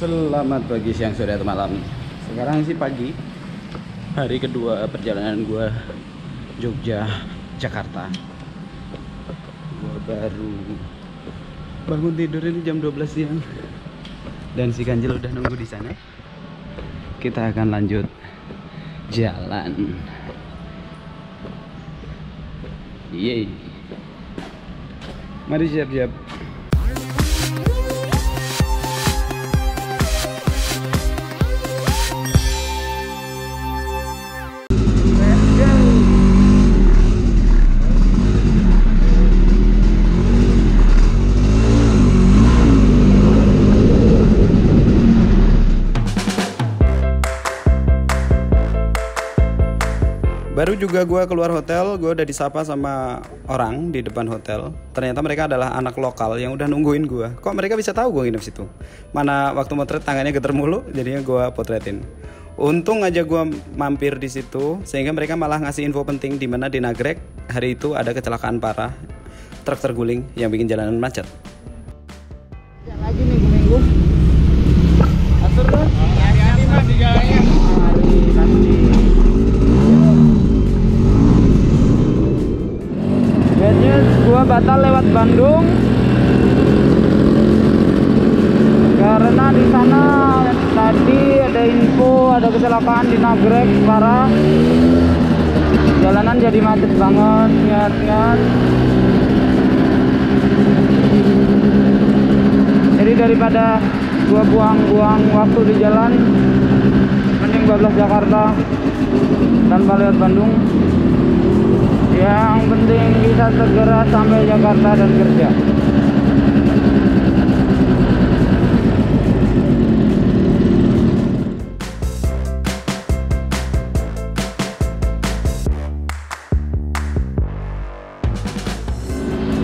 Selamat pagi, siang, sore, atau malam. Sekarang sih pagi. Hari kedua perjalanan gue Jogja, Jakarta. Gue baru bangun tidur ini jam 12 siang. Dan si Ganjil udah nunggu di sana. Kita akan lanjut jalan. Yeay. Mari siap-siap. Baru juga gue keluar hotel, gue udah disapa sama orang di depan hotel. Ternyata mereka adalah anak lokal yang udah nungguin gue. Kok mereka bisa tahu gue nginep situ? Mana waktu motret tangannya geter mulu, jadinya gue potretin. Untung aja gue mampir di situ, sehingga mereka malah ngasih info penting di mana di Nagrek hari itu ada kecelakaan parah, truk terguling yang bikin jalanan macet. Jalan lagi minggu-minggu. Atur dong. Hari-hari masih jalannya. Gua batal lewat Bandung karena di sana tadi ada info ada kecelakaan di Nagrek parah, jalanan jadi macet banget. Ingat-ingat, jadi daripada gua buang-buang waktu di jalan, mending gua belas Jakarta tanpa lewat Bandung. Yang penting bisa segera sampai Jakarta dan kerja.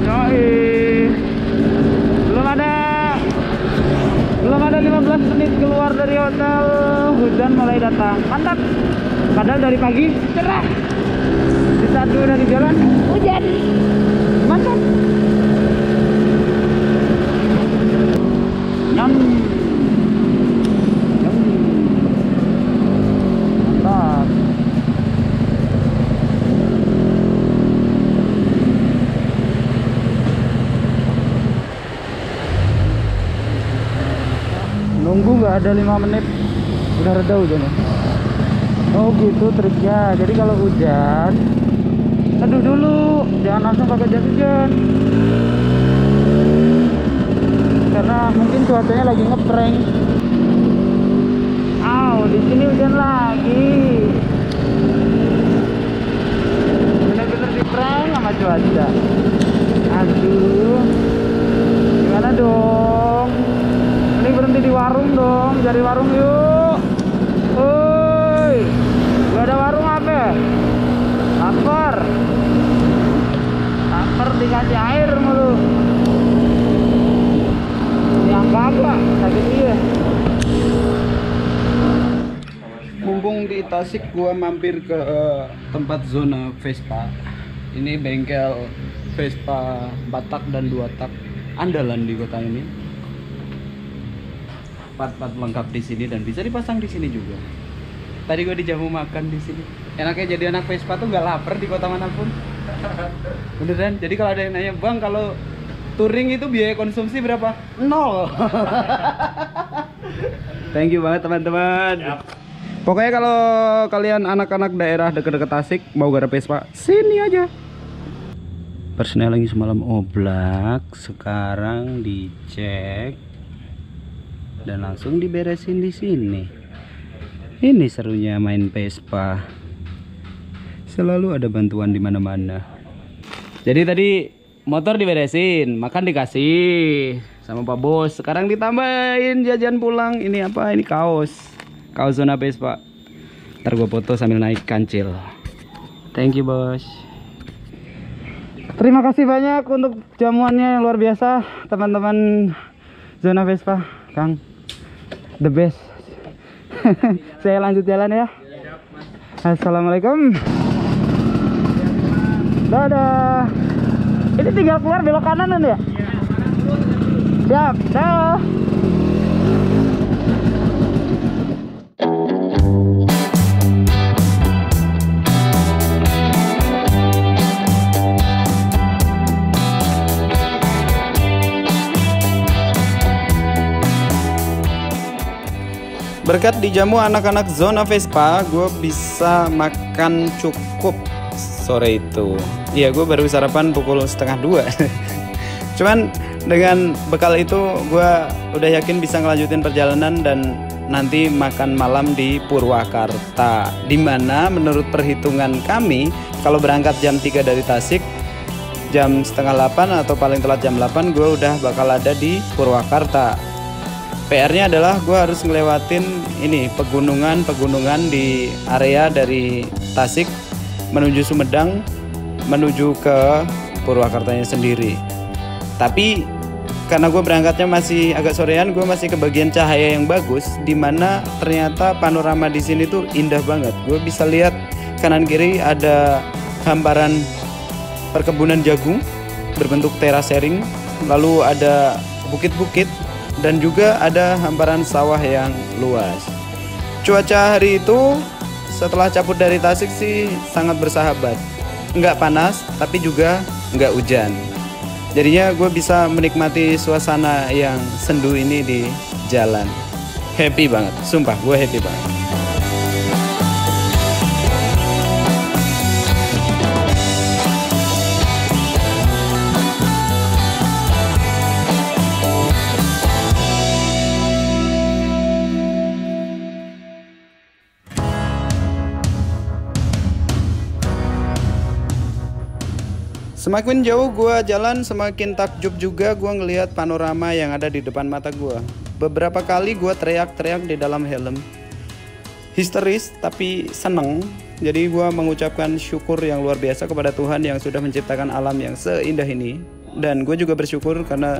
Yoi. Belum ada 15 menit keluar dari hotel, hujan mulai datang. Mantap. Padahal dari pagi cerah. Satu dari jalan hujan, mantap. Nyam, nyam, mantap. Nunggu nggak ada 5 menit, udah reda hujannya. Oh gitu triknya. Jadi kalau hujan, teduh dulu, jangan langsung pakai jas hujan, karena mungkin cuacanya lagi ngeprank. Di sini hujan lagi, bener-bener di prank sama cuaca. Aduh, gimana dong? Ini berhenti di warung dong, cari warung yuk. Woi, gak ada warung apa? Laper dikasih air mulu. Yang kagak, sakit dia. Mumpung di Tasik, gua mampir ke tempat zona Vespa. Ini bengkel Vespa batak dan 2 tak andalan di kota ini. Part-part lengkap di sini dan bisa dipasang di sini juga. Tadi gue dijamu makan di sini. Enaknya jadi anak Vespa tuh nggak lapar di kota manapun. Beneran. Jadi kalau ada yang nanya, bang kalau touring itu biaya konsumsi berapa? 0. Thank you banget teman-teman. Yep. Pokoknya kalau kalian anak-anak daerah deket-deket Tasik mau garap Vespa, sini aja. Personel lagi semalam oblak, sekarang dicek dan langsung diberesin di sini. Ini serunya main Vespa. Selalu ada bantuan di mana-mana. Jadi tadi motor diberesin, makan dikasih sama Pak Bos. Sekarang ditambahin jajan pulang. Ini apa? Ini kaos. Kaos zona Vespa. Ntar gue foto sambil naik kancil. Thank you, Bos. Terima kasih banyak untuk jamuannya yang luar biasa, teman-teman zona Vespa. Kang, the best. Saya lanjut jalan ya. Assalamualaikum. Dadah. Ini tinggal keluar belok kanan ya? Siap. Dah. Berkat dijamu anak-anak zona Vespa, gue bisa makan cukup sore itu. Iya, gue baru sarapan pukul 1:30. Cuman dengan bekal itu gue udah yakin bisa ngelanjutin perjalanan dan nanti makan malam di Purwakarta. Dimana menurut perhitungan kami, kalau berangkat jam 3 dari Tasik, jam 7:30 atau paling telat jam 8 gue udah bakal ada di Purwakarta. PR-nya adalah gue harus ngelewatin ini pegunungan di area dari Tasik menuju Sumedang, menuju ke Purwakartanya sendiri. Tapi karena gue berangkatnya masih agak sorean, gue masih kebagian cahaya yang bagus, dimana ternyata panorama di sini tuh indah banget. Gue bisa lihat kanan kiri ada hamparan perkebunan jagung berbentuk terasering, lalu ada bukit-bukit, dan juga ada hamparan sawah yang luas. Cuaca hari itu setelah cabut dari Tasik sih sangat bersahabat. Nggak panas tapi juga nggak hujan. Jadinya gue bisa menikmati suasana yang sendu ini di jalan. Happy banget, sumpah gue happy banget. Semakin jauh gue jalan, semakin takjub juga gue ngelihat panorama yang ada di depan mata gue. Beberapa kali gue teriak-teriak di dalam helm. Histeris tapi seneng. Jadi gue mengucapkan syukur yang luar biasa kepada Tuhan yang sudah menciptakan alam yang seindah ini. Dan gue juga bersyukur karena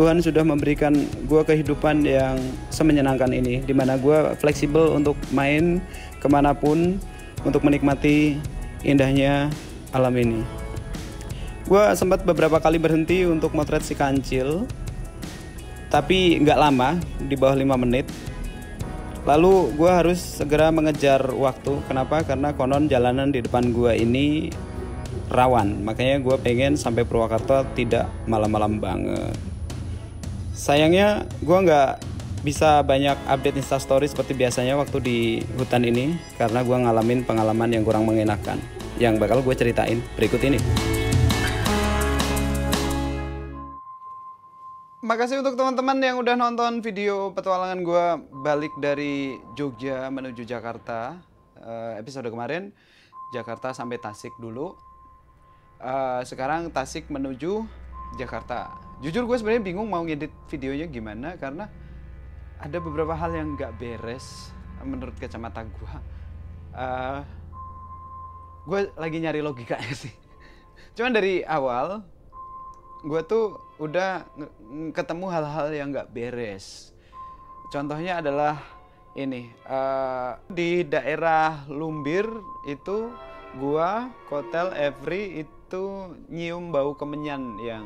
Tuhan sudah memberikan gue kehidupan yang semenyenangkan ini, dimana gue fleksibel untuk main kemanapun untuk menikmati indahnya alam ini. Gue sempat beberapa kali berhenti untuk motret si kancil, tapi nggak lama, di bawah 5 menit. Lalu gue harus segera mengejar waktu. Kenapa? Karena konon jalanan di depan gue ini rawan. Makanya gue pengen sampai Purwakarta tidak malam-malam banget. Sayangnya gue nggak bisa banyak update instastory seperti biasanya waktu di hutan ini, karena gue ngalamin pengalaman yang kurang mengenakan yang bakal gue ceritain berikut ini. Makasih untuk teman-teman yang udah nonton video petualangan gue balik dari Jogja menuju Jakarta. Episode kemarin Jakarta sampai Tasik dulu. Sekarang Tasik menuju Jakarta. Jujur gue sebenarnya bingung mau ngedit videonya gimana, karena ada beberapa hal yang nggak beres menurut kacamata gue. Gue lagi nyari logikanya sih. Cuman dari awal gue tuh udah ketemu hal-hal yang nggak beres. Contohnya adalah ini, di daerah Lumbir itu gue, Kotel, Every itu nyium bau kemenyan yang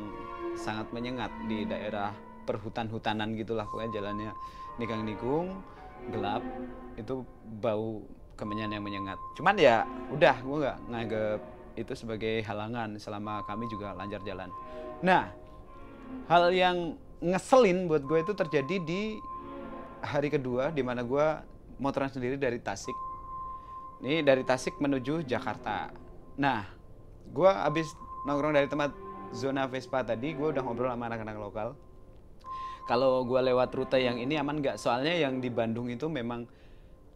sangat menyengat di daerah perhutan-hutanan gitulah. Pokoknya jalannya nikang-nikung, gelap, itu bau kemenyan yang menyengat. Cuman ya udah, gue nggak nganggep itu sebagai halangan selama kami juga lancar jalan. Nah, hal yang ngeselin buat gue itu terjadi di hari kedua, di mana gue motoran sendiri dari Tasik. Ini dari Tasik menuju Jakarta. Nah, gue abis nongkrong dari tempat zona Vespa tadi, gue udah ngobrol sama anak-anak lokal. Kalau gue lewat rute yang ini aman nggak? Soalnya yang di Bandung itu memang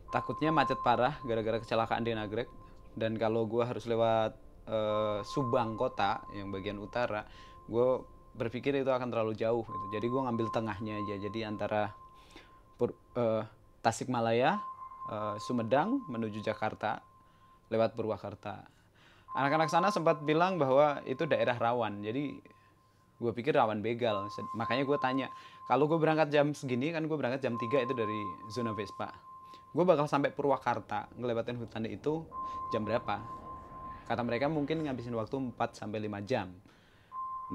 takutnya macet parah gara-gara kecelakaan di nagrek. Dan kalau gue harus lewat Subang kota yang bagian utara, gue berpikir itu akan terlalu jauh gitu. Jadi gue ngambil tengahnya aja. Jadi antara Tasikmalaya, Sumedang menuju Jakarta lewat Purwakarta. Anak-anak sana sempat bilang bahwa itu daerah rawan. Jadi gue pikir rawan begal. Makanya gue tanya, kalau gue berangkat jam segini, kan gue berangkat jam 3 itu dari zona Vespa, gue bakal sampai Purwakarta ngelewatin hutan itu jam berapa? Kata mereka mungkin ngabisin waktu 4-5 jam.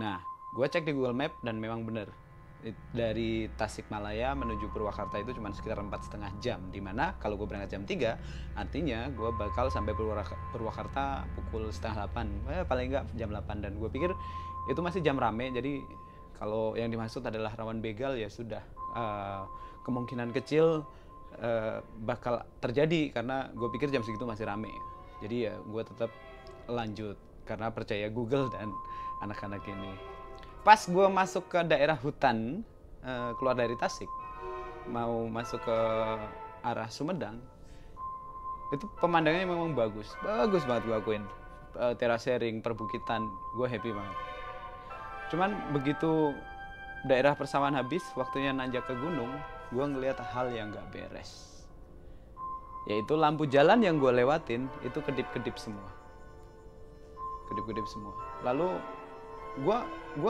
Nah, gue cek di Google Map dan memang bener. Dari Tasikmalaya menuju Purwakarta itu cuma sekitar 4,5 jam. Dimana kalau gue berangkat jam 3, artinya gue bakal sampai Purwakarta pukul 7:30. Paling nggak jam 8. Dan gue pikir itu masih jam rame. Jadi kalau yang dimaksud adalah rawan begal, ya sudah. Kemungkinan kecil bakal terjadi karena gue pikir jam segitu masih rame. Jadi ya gue tetap lanjut karena percaya Google dan anak-anak ini. Pas gue masuk ke daerah hutan, keluar dari Tasik, mau masuk ke arah Sumedang, itu pemandangannya memang bagus, bagus banget gue akuin. Terasering, perbukitan, gue happy banget. Cuman begitu daerah persawahan habis, waktunya nanjak ke gunung, gue ngeliat hal yang gak beres. Yaitu lampu jalan yang gue lewatin, itu kedip-kedip semua. Kedip-kedip semua. Lalu gue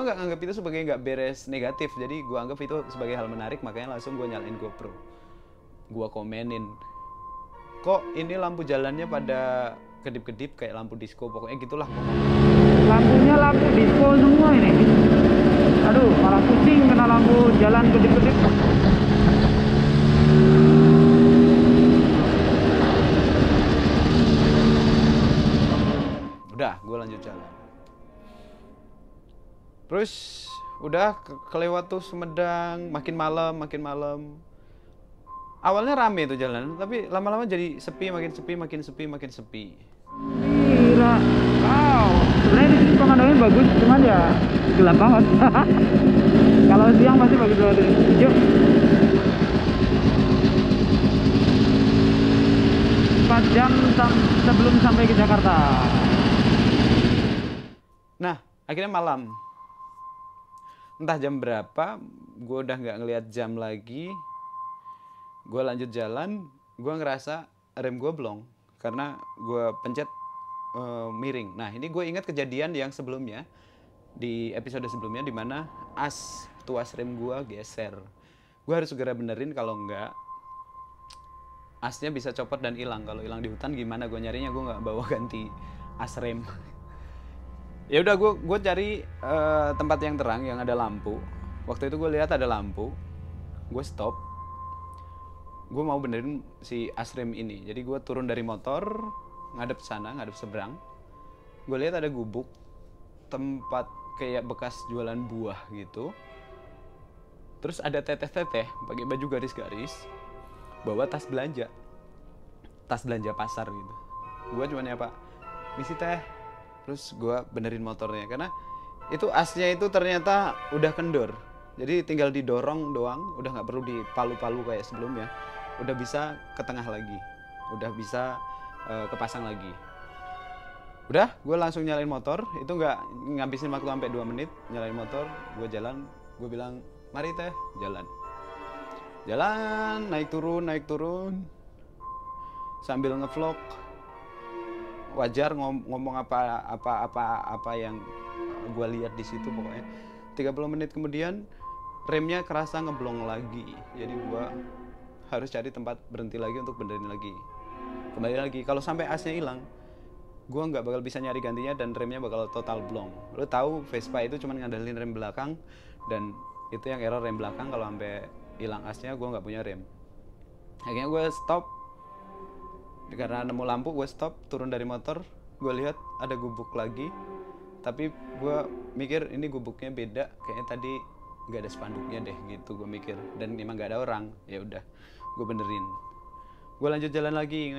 nggak anggap itu sebagai nggak beres negatif, jadi gue anggap itu sebagai hal menarik, makanya langsung gue nyalain GoPro. Gue komenin, kok ini lampu jalannya pada kedip-kedip kayak lampu disco, pokoknya gitulah. Lampunya lampu disco semua ini. Aduh, malah pusing kena lampu jalan kedip-kedip. Udah, gue lanjut jalan. Terus udah kelewat tuh Sumedang, makin malam. Awalnya rame tuh jalan, tapi lama-lama jadi sepi, makin sepi. Gila, wow. Sebenarnya di sini pemandangannya bagus, cuman ya gelap banget. Kalau siang pasti bagus banget. Yuk. Empat jam sebelum sampai ke Jakarta. Nah, akhirnya malam. Entah jam berapa, gue udah nggak ngeliat jam lagi. Gue lanjut jalan, gue ngerasa rem gue blong karena gue pencet miring. Nah, ini gue ingat kejadian yang sebelumnya di episode sebelumnya, di mana tuas rem gue geser. Gue harus segera benerin, kalau nggak asnya bisa copot dan hilang. Kalau hilang di hutan gimana gue nyarinya? Gue nggak bawa ganti as rem. Ya udah, gue cari tempat yang terang yang ada lampu. Waktu itu gue lihat ada lampu, gue stop. Gue mau benerin si as rem ini. Jadi gue turun dari motor, ngadep sana, ngadep seberang. Gue lihat ada gubuk, tempat kayak bekas jualan buah gitu. Terus ada teteh-teteh pakai baju garis-garis, bawa tas belanja pasar gitu. Gue cuma nyapa, misi teh. Terus gue benerin motornya, karena itu asnya itu ternyata udah kendor. Jadi tinggal didorong doang, udah nggak perlu dipalu-palu kayak sebelumnya. Udah bisa ke tengah lagi, udah bisa kepasang lagi. Udah, gue langsung nyalain motor, itu nggak ngabisin waktu sampai 2 menit. Nyalain motor, gue jalan, gue bilang, mari teh, jalan. Jalan, naik turun. Sambil ngevlog. Wajar ngomong apa yang gue lihat di situ pokoknya. 30 menit kemudian remnya kerasa ngeblong lagi. Jadi gue harus cari tempat berhenti lagi untuk benerin lagi. Kembali lagi, kalau sampai asnya hilang, gue nggak bakal bisa nyari gantinya dan remnya bakal total blong. Lo tahu Vespa itu cuma ngandelin rem belakang, dan itu yang error rem belakang. Kalau sampai hilang asnya, gue nggak punya rem. Akhirnya gue stop. Karena nemu lampu, gue stop, turun dari motor, gue lihat ada gubuk lagi. Tapi gue mikir ini gubuknya beda, kayaknya tadi nggak ada spanduknya deh gitu gue mikir. Dan memang nggak ada orang, ya udah, gue benerin. Gue lanjut jalan lagi,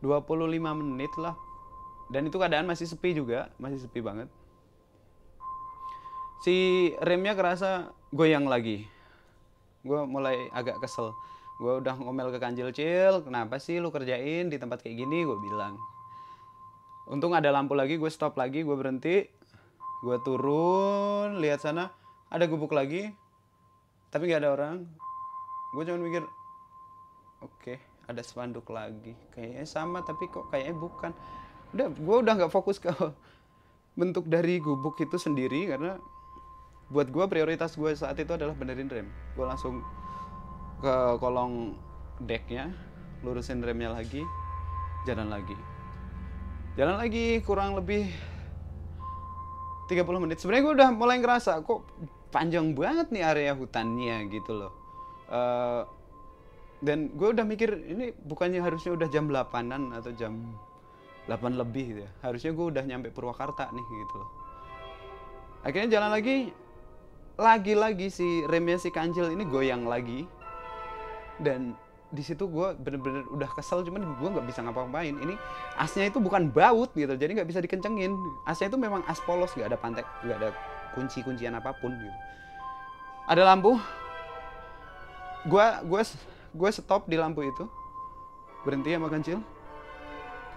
25 menit lah. Dan itu keadaan masih sepi juga, masih sepi banget. Si remnya kerasa goyang lagi, gue mulai agak kesel. Gue udah ngomel ke Kanjil, Cil, kenapa sih lu kerjain di tempat kayak gini, gue bilang. Untung ada lampu lagi, gue stop lagi, gue berhenti. Gue turun, lihat sana, ada gubuk lagi, tapi gak ada orang. Gue cuma mikir, oke, ada spanduk lagi. Kayaknya sama, tapi kok kayaknya bukan. Udah, gue udah gak fokus ke bentuk dari gubuk itu sendiri, karena buat gue prioritas gue saat itu adalah benerin rem. Gue langsung ke kolong decknya, lurusin remnya lagi, jalan lagi kurang lebih 30 menit. Sebenarnya gue udah mulai ngerasa kok panjang banget nih area hutannya gitu loh. Dan gue udah mikir ini bukannya harusnya udah jam 8-an atau jam 8 lebih gitu ya. Harusnya gue udah nyampe Purwakarta nih gitu loh. Akhirnya jalan lagi si remnya si Kancil ini goyang lagi. Dan di situ gue bener-bener udah kesel, cuman gue nggak bisa ngapa-ngapain. Ini asnya itu bukan baut gitu, jadi nggak bisa dikencengin. Asnya itu memang as polos, nggak ada pantek, nggak ada kunci-kuncian apapun gitu. Ada lampu, gue stop di lampu itu, berhenti sama kancil.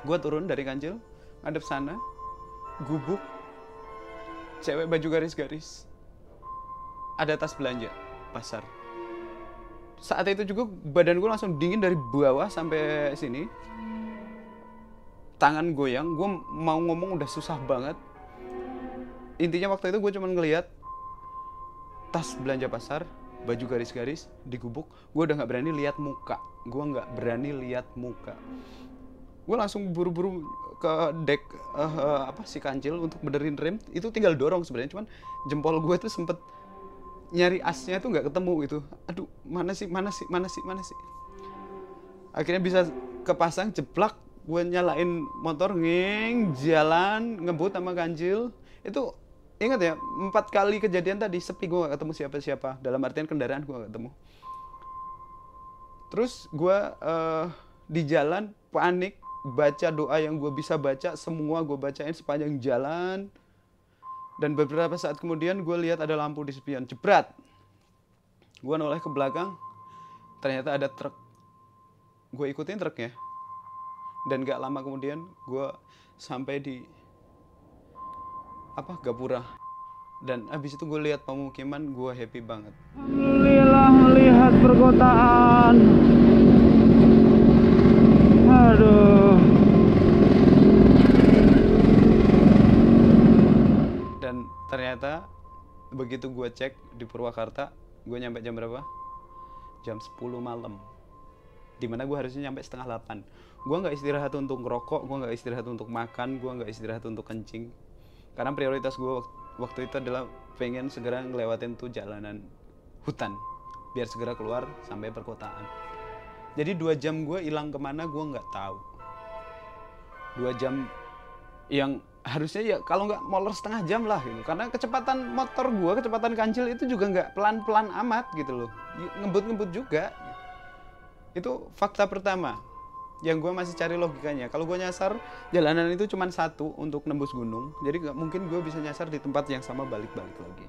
Gue turun dari kancil, ngadep sana, gubuk, cewek baju garis-garis, ada tas belanja pasar. Saat itu juga badan gue langsung dingin dari bawah sampai sini. Tangan goyang, gue mau ngomong udah susah banget. Intinya waktu itu gue cuma ngeliat tas belanja pasar, baju garis-garis, digubuk. Gue udah gak berani lihat muka. Gue langsung buru-buru ke dek si kancil untuk benerin rem. Itu tinggal dorong sebenarnya, cuman jempol gue tuh sempet nyari asnya tuh nggak ketemu gitu. Aduh, mana sih. Akhirnya bisa kepasang, jeblak. Gue nyalain motor, ngeng, jalan, ngebut sama ganjil. Itu ingat ya, 4 kali kejadian tadi sepi, gue nggak ketemu siapa-siapa. Dalam artian kendaraan gue nggak ketemu. Terus gue di jalan panik, baca doa yang gue bisa baca, semua gue bacain sepanjang jalan. Dan beberapa saat kemudian gue lihat ada lampu di sepian, jebret. Gue noleh ke belakang, ternyata ada truk. Gue ikutin truknya. Dan gak lama kemudian gue sampai di Gapura. Dan abis itu gue lihat pemukiman, gue happy banget. Alhamdulillah melihat perkotaan. Aduh. Dan ternyata begitu gue cek di Purwakarta, gue nyampe jam berapa? Jam 10 malam. Dimana gue harusnya nyampe setengah 8. Gue nggak istirahat untuk ngerokok, gue nggak istirahat untuk makan, gue nggak istirahat untuk kencing. Karena prioritas gue waktu itu adalah pengen segera ngelewatin tuh jalanan hutan. Biar segera keluar sampai perkotaan. Jadi 2 jam gue hilang kemana gue nggak tahu. 2 jam yang harusnya ya kalau nggak molor setengah jam lah gitu. Karena kecepatan motor gue, kecepatan kancil itu juga nggak pelan-pelan amat gitu loh. Ngebut-ngebut juga. Itu fakta pertama yang gue masih cari logikanya. Kalau gue nyasar, jalanan itu cuma satu untuk nembus gunung. Jadi nggak mungkin gue bisa nyasar di tempat yang sama balik-balik lagi.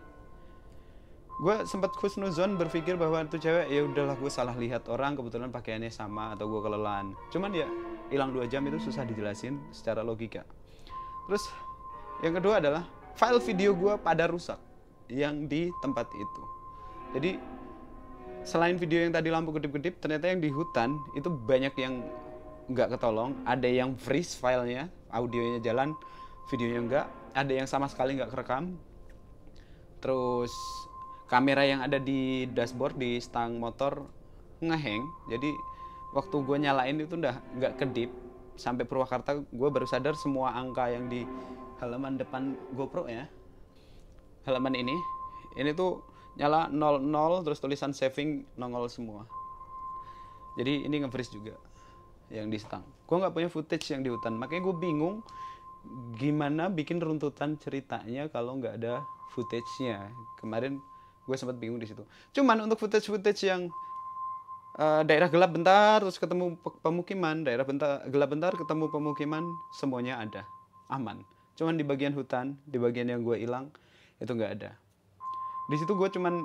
Gue sempat khusnuzon berpikir bahwa itu cewek, ya udahlah gue salah lihat orang, kebetulan pakaiannya sama atau gue kelelahan. Cuman ya hilang 2 jam itu susah dijelasin secara logika. Terus yang kedua adalah file video gue pada rusak yang di tempat itu. Jadi selain video yang tadi lampu kedip-kedip, ternyata yang di hutan itu banyak yang nggak ketolong. Ada yang freeze filenya, audionya jalan, videonya nggak. Ada yang sama sekali nggak kerekam. Terus kamera yang ada di dashboard, di stang motor ngeheng. Jadi waktu gue nyalain itu udah nggak kedip. Sampai Purwakarta gue baru sadar semua angka yang di halaman depan GoPro ya, halaman ini tuh nyala 00 terus tulisan saving nongol semua. Jadi ini nge-freeze juga yang di stang. Gue nggak punya footage yang di hutan, makanya gue bingung gimana bikin runtutan ceritanya kalau nggak ada footage-nya. Kemarin gue sempat bingung di situ. Cuman untuk footage-footage yang daerah gelap bentar terus ketemu pemukiman, daerah gelap bentar ketemu pemukiman, semuanya ada, aman. Cuman di bagian hutan, di bagian yang gue hilang itu nggak ada. Di situ gue cuman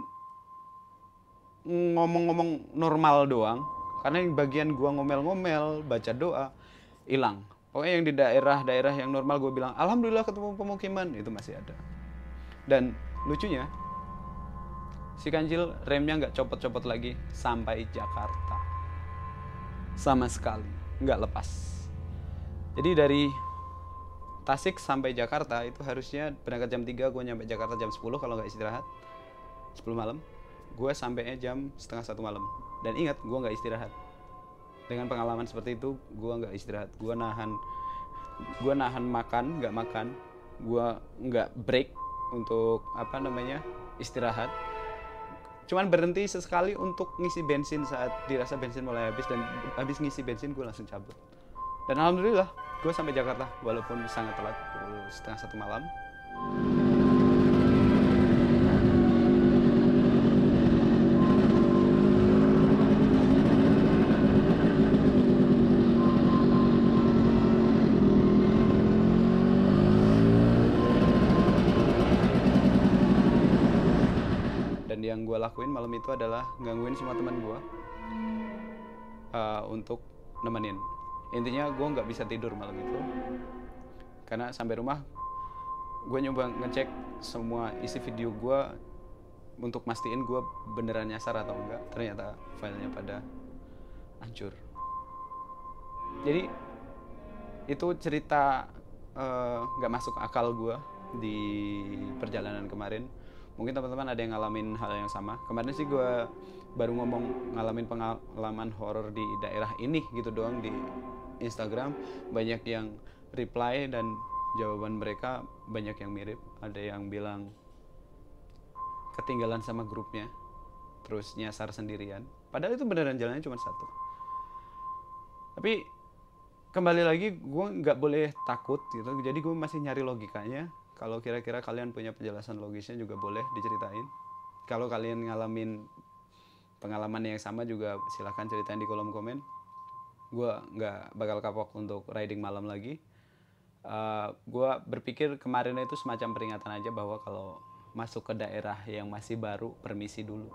ngomong-ngomong normal doang, karena yang bagian gue ngomel-ngomel, baca doa, hilang. Pokoknya yang di daerah-daerah yang normal gue bilang alhamdulillah ketemu pemukiman, itu masih ada. Dan lucunya, si kancil remnya nggak copot-copot lagi sampai Jakarta. Sama sekali, nggak lepas. Jadi dari Tasik sampai Jakarta itu harusnya berangkat jam 3, gue nyampe Jakarta jam 10 kalau nggak istirahat. 10 malam, gue sampainya jam setengah 1 malam. Dan ingat, gue nggak istirahat. Dengan pengalaman seperti itu, gue nggak istirahat. Gue nahan makan. Gue nggak break untuk istirahat. Cuman berhenti sesekali untuk ngisi bensin saat dirasa bensin mulai habis, dan habis ngisi bensin gue langsung cabut. Dan alhamdulillah gue sampai Jakarta walaupun sangat telat, setengah 1 malam. lakuin malam itu adalah gangguin semua teman gue untuk nemenin. Intinya gue nggak bisa tidur malam itu karena sampai rumah gue nyoba ngecek semua isi video gue untuk mastiin gue beneran nyasar atau enggak. Ternyata filenya pada hancur. Jadi itu cerita nggak masuk akal gue di perjalanan kemarin. Mungkin teman-teman ada yang ngalamin hal yang sama. Kemarin sih gue baru ngomong ngalamin pengalaman horor di daerah ini gitu doang di Instagram. Banyak yang reply dan jawaban mereka banyak yang mirip. Ada yang bilang ketinggalan sama grupnya, terus nyasar sendirian. Padahal itu beneran jalannya cuma satu. Tapi kembali lagi gue nggak boleh takut gitu. Jadi gue masih nyari logikanya. Kalau kira-kira kalian punya penjelasan logisnya juga boleh diceritain. Kalau kalian ngalamin pengalaman yang sama juga silahkan ceritain di kolom komen. Gue nggak bakal kapok untuk riding malam lagi. Gue berpikir kemarin itu semacam peringatan aja bahwa kalau masuk ke daerah yang masih baru, permisi dulu.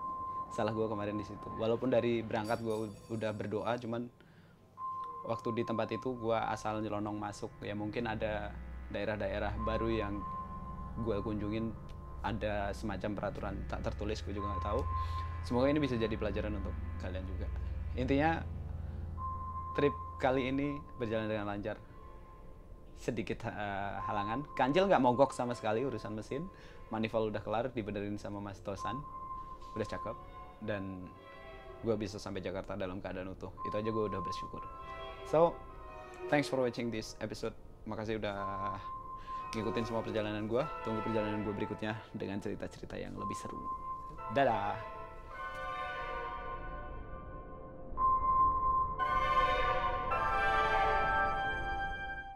Salah gue kemarin di situ. Walaupun dari berangkat gue udah berdoa, cuman waktu di tempat itu gue asal nyelonong masuk. Ya mungkin ada daerah-daerah baru yang gue kunjungin ada semacam peraturan tak tertulis, gue juga nggak tahu. Semoga ini bisa jadi pelajaran untuk kalian juga. Intinya trip kali ini berjalan dengan lancar, sedikit halangan. Kancil nggak mogok sama sekali urusan mesin, manifold udah kelar dibenerin sama Mas Tosan, udah cakep, dan gue bisa sampai Jakarta dalam keadaan utuh. Itu aja gue udah bersyukur. So thanks for watching this episode. Makasih udah ngikutin semua perjalanan gue. Tunggu perjalanan gue berikutnya dengan cerita-cerita yang lebih seru. Dadah!